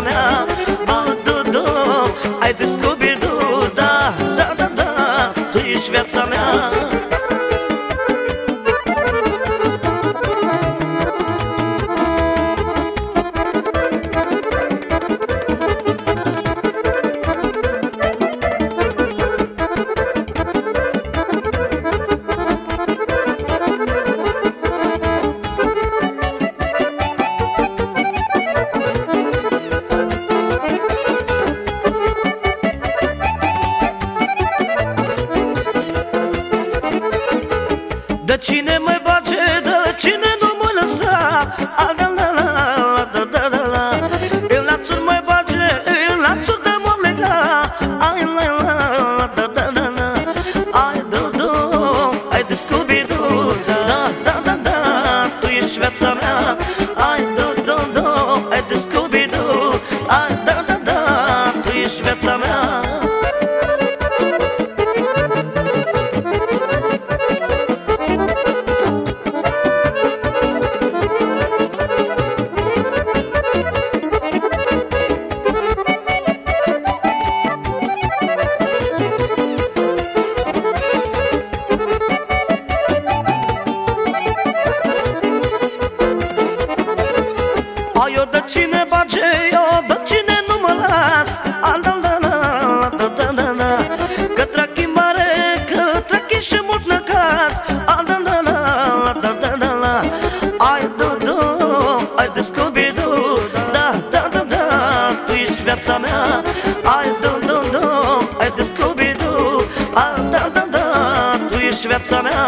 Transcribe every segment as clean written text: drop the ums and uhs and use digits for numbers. viața mea. Du-du, ai descoperit, da, da, da, da, tu ești viața mea. Da cine mă bage, da cine nu mă lăsa, da la la da da da la. În lațuri mă bage, în lațuri de mă lega, ai la la da da da la. Ai du-du, ai descobidu, da da da da, tu ești viața mea. Ai du-du, ai descobidu, ai da da da, tu ești viața mea. Cine bage, eu dă cine nu mă las, da da da da da da da. Că trec în mare, că trec și mult năcaz, da da da da da da da. Ai du-du, ai descobidu, da da da da, tu ești viața mea. Ai du-du, ai descobidu, da da da, tu ești viața mea.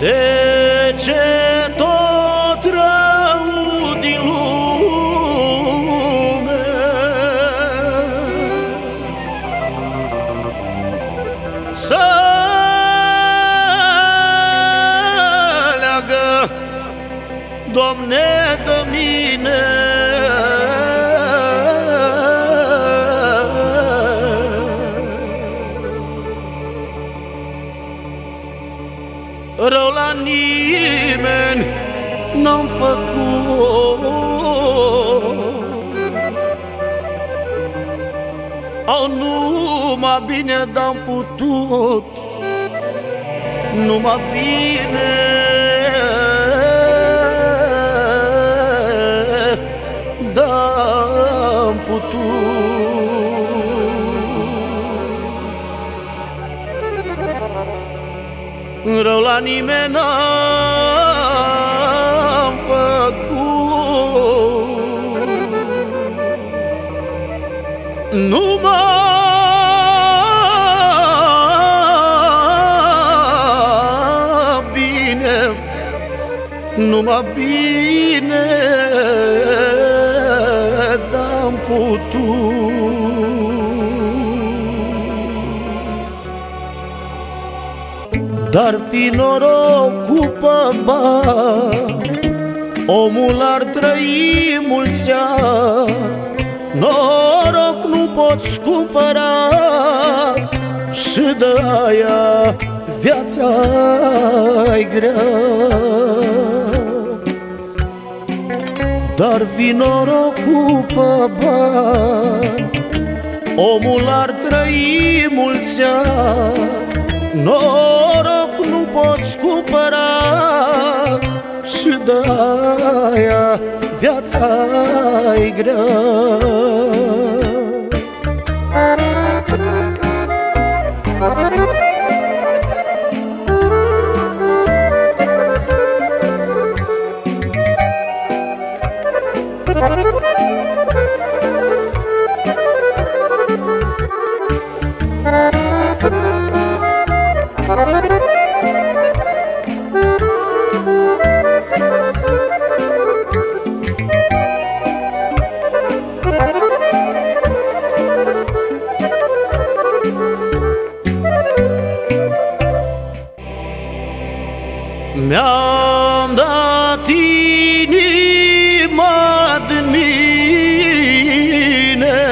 De ce tot rău din lume să leagă, Doamne, de mine? Rău la nimeni n-am făcut, au numai bine d-am putut, numai bine d-am putut. Rău la nimeni n-am făcut, numai bine, numai bine n-am putut. Dar fi noroc cu păbat, omul ar trăi mulți ani. Noroc nu poți cumpăra și de aia viața-i grea. Dar fi noroc cu păbat, omul ar trăi mulți ani. Noroc nu nu poți cumpăra și de-aia viața-i grea. Mi-am dat inima din mine,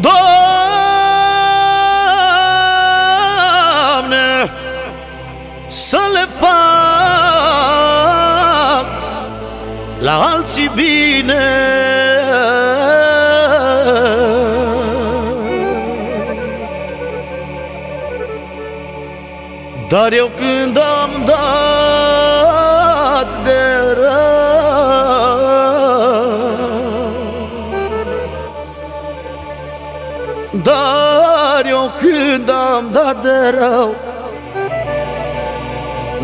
Doamne, să le fac la alții bine. Dar eu când am dat de rău,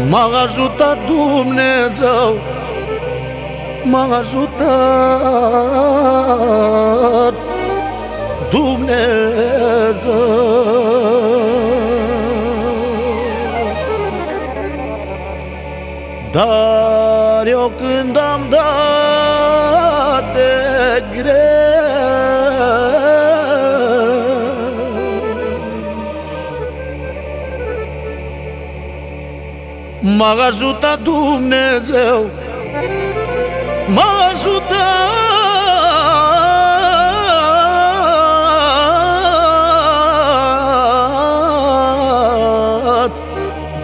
m-a ajutat Dumnezeu, Dar eu când am dat de greu, m-a ajutat Dumnezeu, m-a ajutat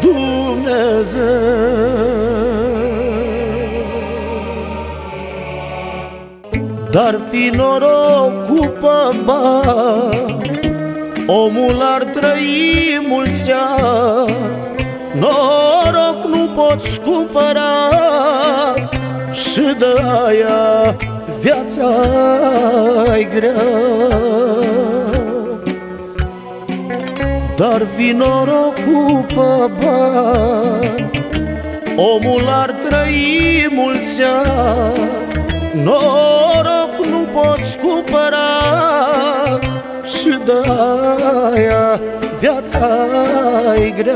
Dumnezeu. Dar fi noroc cu bani, omul ar trăi mulți ani. Noroc nu poți cumpăra și de-aia viața-i grea. Dar fi noroc cu bani, omul ar trăi mulți ani. Noroc nu poți cumpăra și de-aia viața-i grea.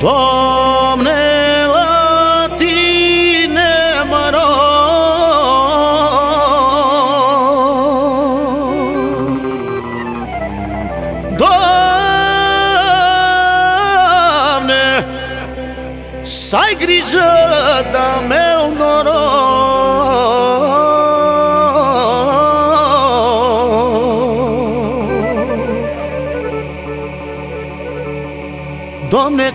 Doamne, la Tine mă rog, Doamne, să-i grijă de-a meu noroc, Doamne,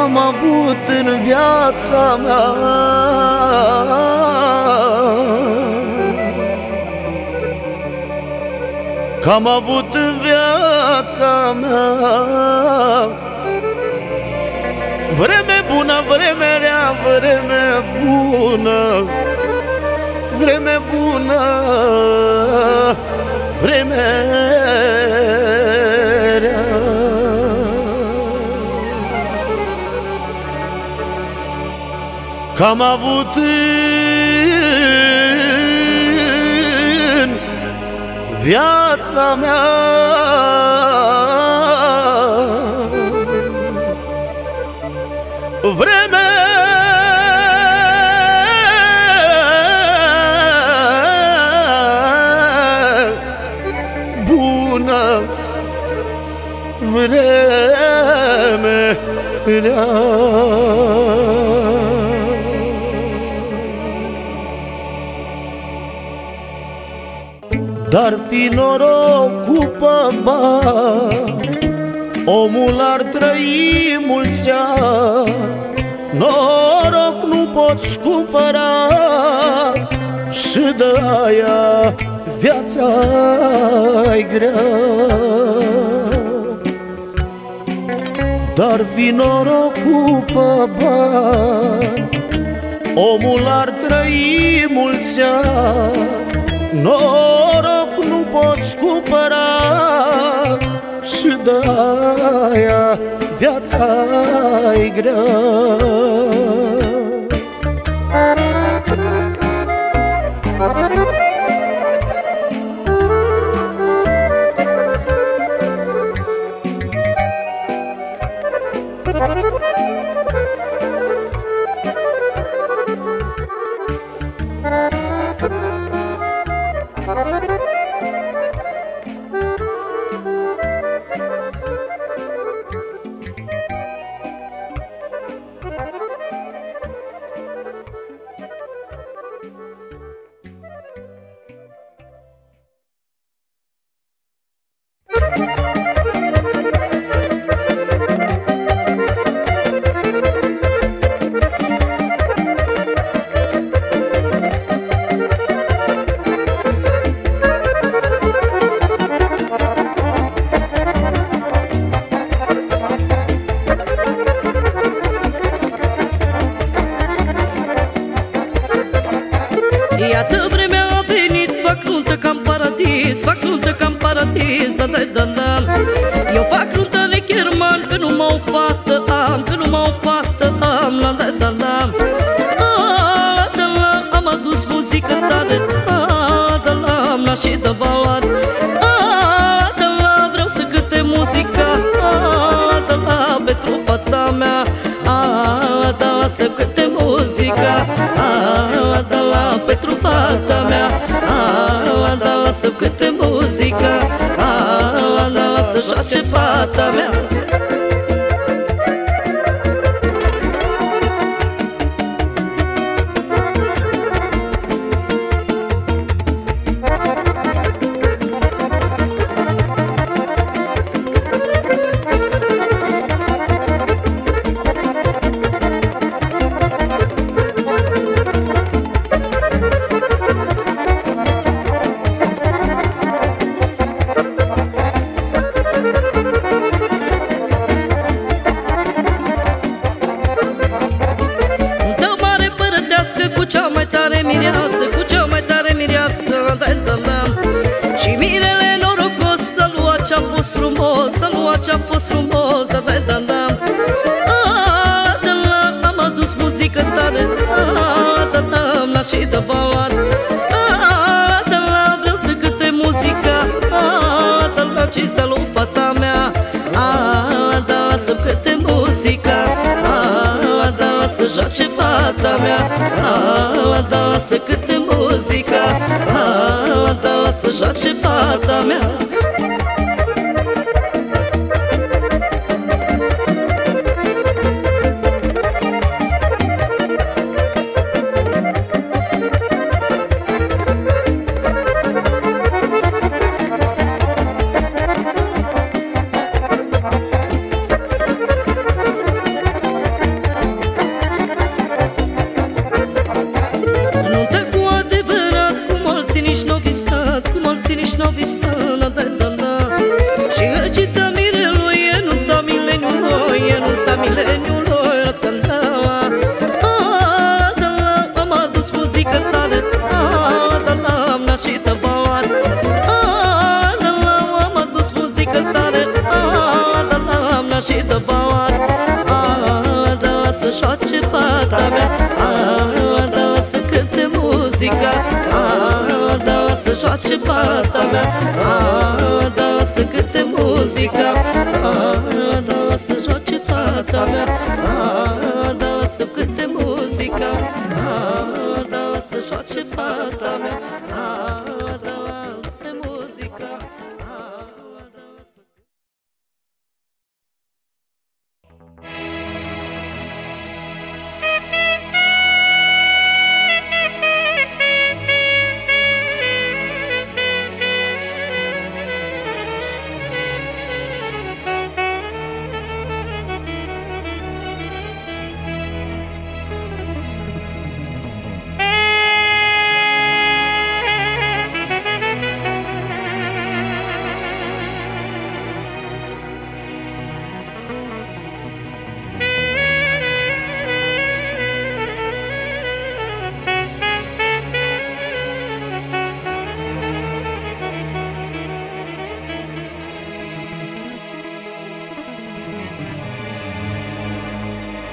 am avut în viața mea. Că-am avut în viața mea vreme bună, vreme rea, vreme bună, vreme rea. Că-am avut în viața mea vreme vreme rea. Dar fi noroc cu păbat, omul ar trăi mulți ani. Noroc nu poți cumpăra și de aia viața-i grea. Dar fi noroc cu bani, omul ar trăi mulți ani. Noroc nu poți cumpăra și de aia viața-i grea.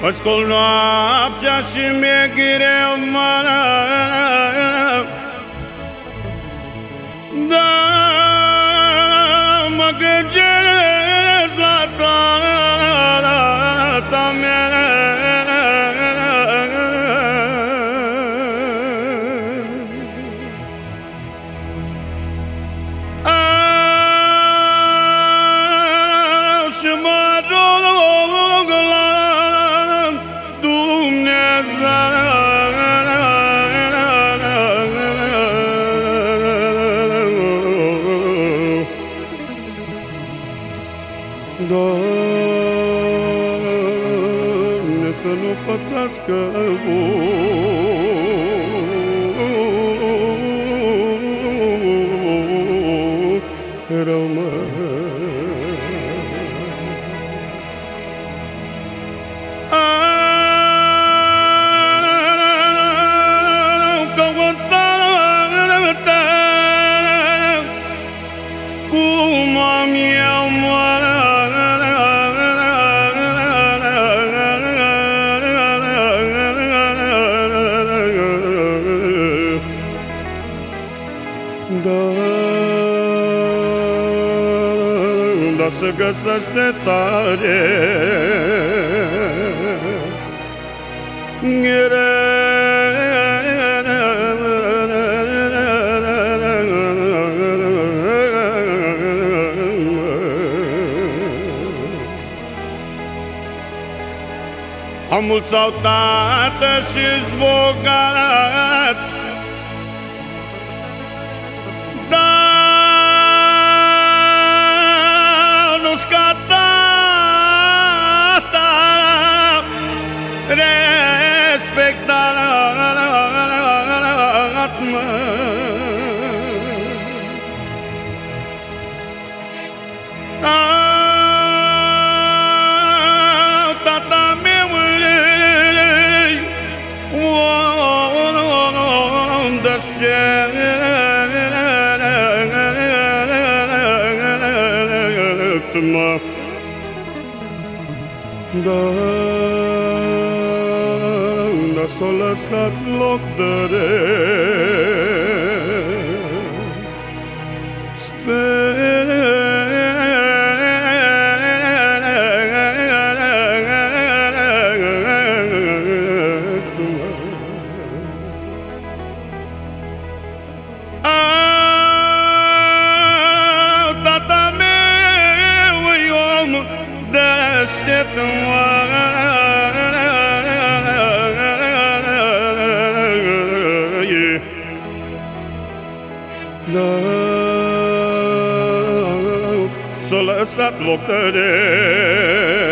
Ascult noaptea și mi-e greu, mă, da, mă gândesc la toată mea. Doamne, să nu pățească rău, mă. Cum am eu, mă, dar să găsește tare am mulți sau tată și-s bogați, dar nu scata respectați, mă. Mă. Dar s-a lăsat loc de s-a lăsat loc de